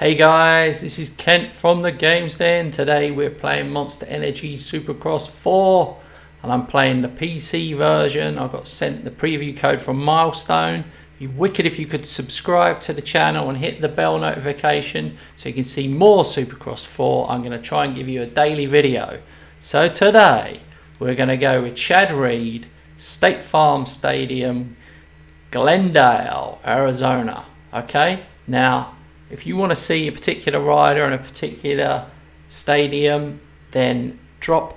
Hey guys, this is Kent from the Game Stand. Today we're playing Monster Energy Supercross 4 and I'm playing the PC version. I got sent the preview code from Milestone. It'd be wicked if you could subscribe to the channel and hit the bell notification so you can see more Supercross 4. I'm going to try and give you a daily video. So today we're going to go with Chad Reed, State Farm Stadium, Glendale, Arizona. Okay, now if you want to see a particular rider in a particular stadium, then drop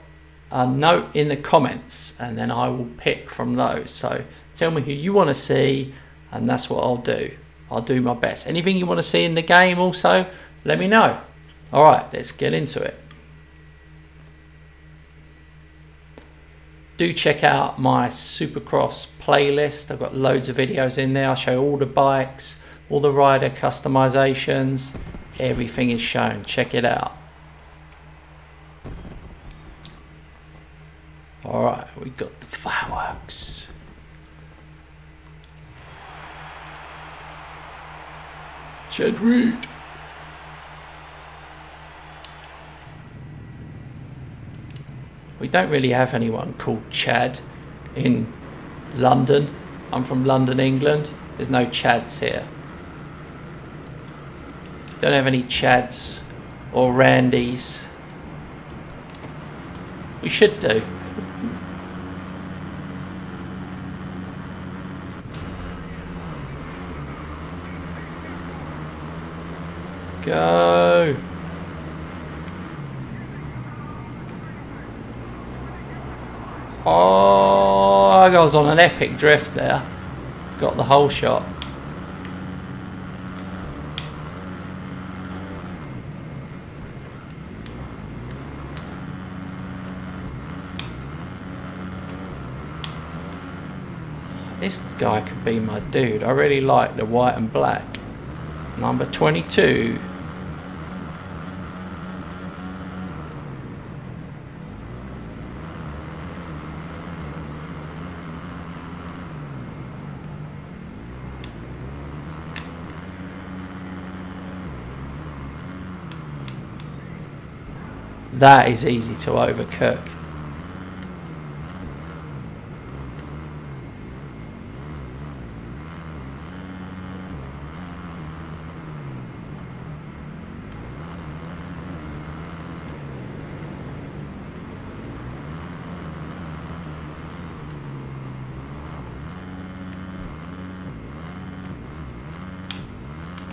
a note in the comments and then I will pick from those. So tell me who you want to see and that's what I'll do. I'll do my best. Anything you want to see in the game also, let me know. All right, let's get into it. Do check out my Supercross playlist. I've got loads of videos in there. I'll show all the bikes, all the rider customizations, everything is shown. Check it out. All right, we got the fireworks. Chad Reed. We don't really have anyone called Chad in London. I'm from London, England. There's no Chads here. Don't have any Chads or Randys. We should do. Go. Oh, I was on an epic drift there. Got the whole shot. This guy could be my dude. I really like the white and black. Number 22. That is easy to overcook.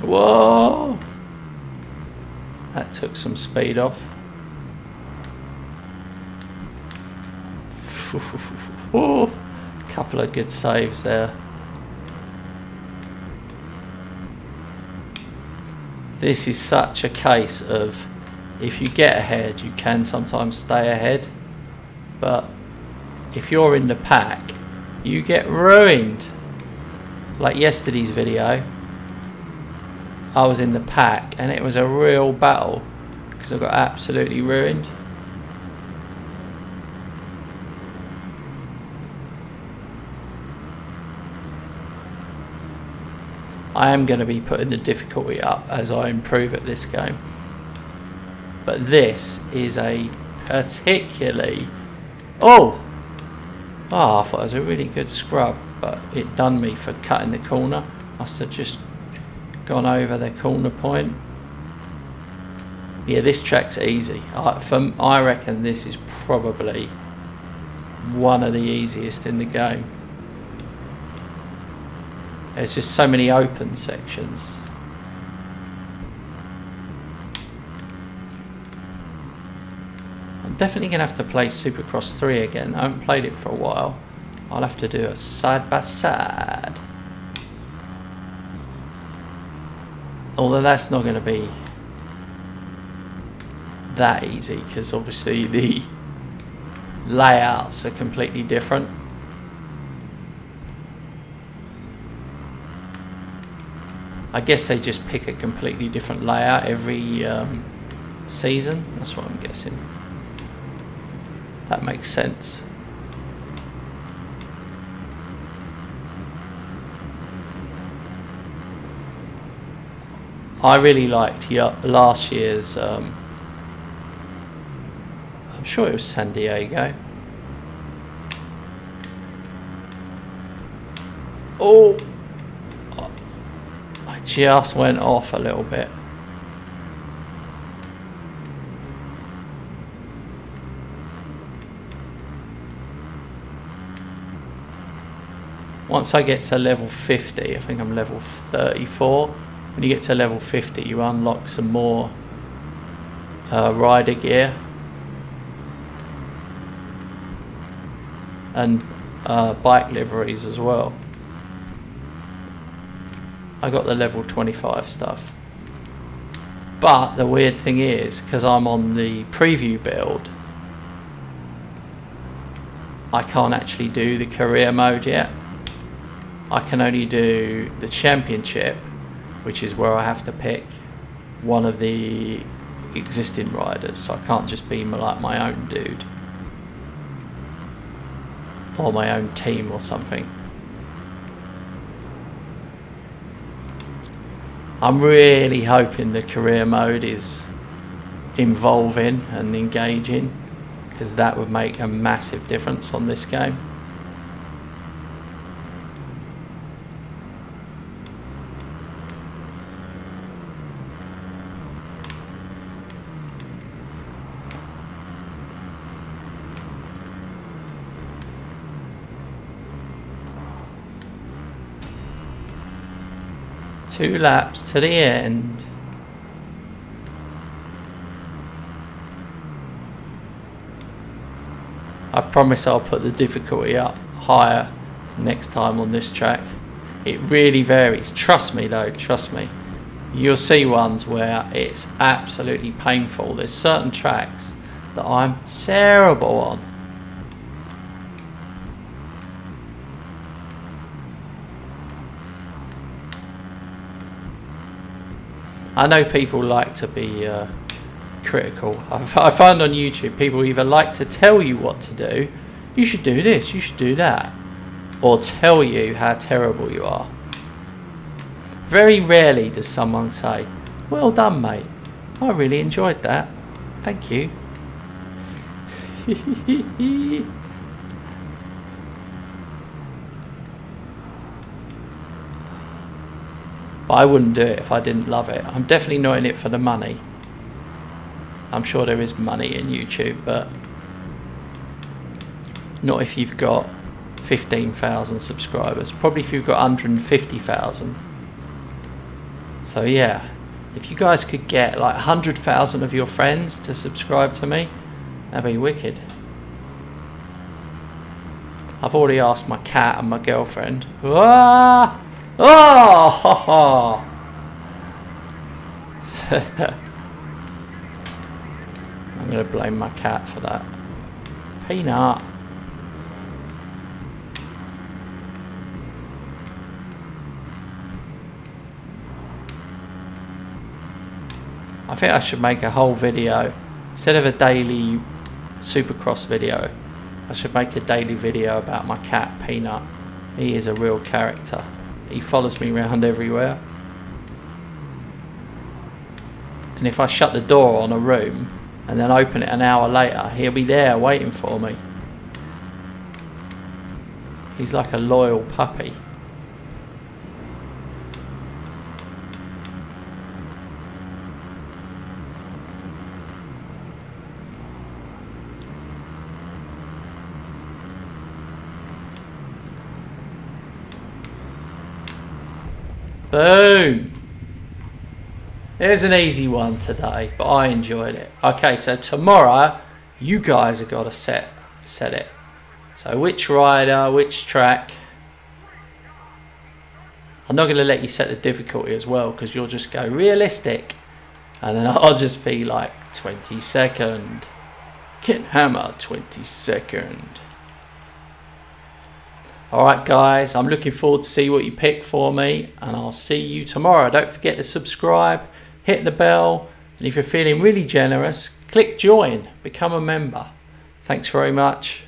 Whoa! That took some speed off. Oh, couple of good saves there. This is such a case of if you get ahead, you can sometimes stay ahead, but if you're in the pack, you get ruined. Like yesterday's video, I was in the pack and it was a real battle because I got absolutely ruined. I am going to be putting the difficulty up as I improve at this game. But this is a particularly... Oh, I thought it was a really good scrub, but it done me for cutting the corner. Must have just gone over the corner point. Yeah, this track's easy. I reckon this is probably one of the easiest in the game. There's just so many open sections. I'm definitely going to have to play Supercross 3 again. I haven't played it for a while. I'll have to do a side by side. Although that's not going to be that easy because obviously the layouts are completely different. I guess they just pick a completely different layout every season. That's what I'm guessing. That makes sense. I really liked last year's, I'm sure it was San Diego. Oh, I just went off a little bit. Once I get to level 50, I think I'm level 34. When you get to level 50, you unlock some more rider gear. And bike liveries as well. I got the level 25 stuff. But the weird thing is, because I'm on the preview build, I can't actually do the career mode yet. I can only do the championship, which is where I have to pick one of the existing riders, so I can't just be like my own dude or my own team or something. I'm really hoping the career mode is involving and engaging, because that would make a massive difference on this game. Two laps to the end. I promise I'll put the difficulty up higher next time on this track. It really varies. Trust me though, trust me. You'll see ones where it's absolutely painful. There's certain tracks that I'm terrible on. I know people like to be critical. I find on YouTube people either like to tell you what to do, you should do this, you should do that, or tell you how terrible you are. Very rarely does someone say, well done mate, I really enjoyed that, thank you. But I wouldn't do it if I didn't love it. I'm definitely not in it for the money. I'm sure there is money in YouTube, but not if you've got 15,000 subscribers. Probably if you've got 150,000. So yeah, if you guys could get like 100,000 of your friends to subscribe to me, that'd be wicked. I've already asked my cat and my girlfriend. Ah! Oh, ha, ha. I'm going to blame my cat for that. Peanut. I think I should make a whole video. Instead of a daily Supercross video, I should make a daily video about my cat, Peanut. He is a real character. He follows me around everywhere. And if I shut the door on a room and then open it an hour later, he'll be there waiting for me. He's like a loyal puppy. Boom! There's an easy one today, but I enjoyed it. Okay, so tomorrow you guys have got to set it. So which rider, which track? I'm not going to let you set the difficulty as well, because you'll just go realistic, and then I'll just be like 22nd, get hammer 22nd. Alright guys, I'm looking forward to see what you pick for me, and I'll see you tomorrow. Don't forget to subscribe, hit the bell, and if you're feeling really generous, click join, become a member. Thanks very much.